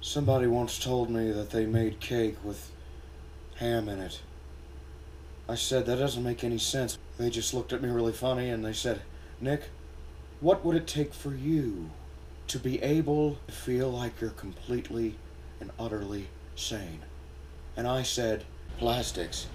Somebody once told me that they made cake with ham in it. I said, that doesn't make any sense. They just looked at me really funny and they said, Nick, what would it take for you to be able to feel like you're completely and utterly sane? And I said, plastics.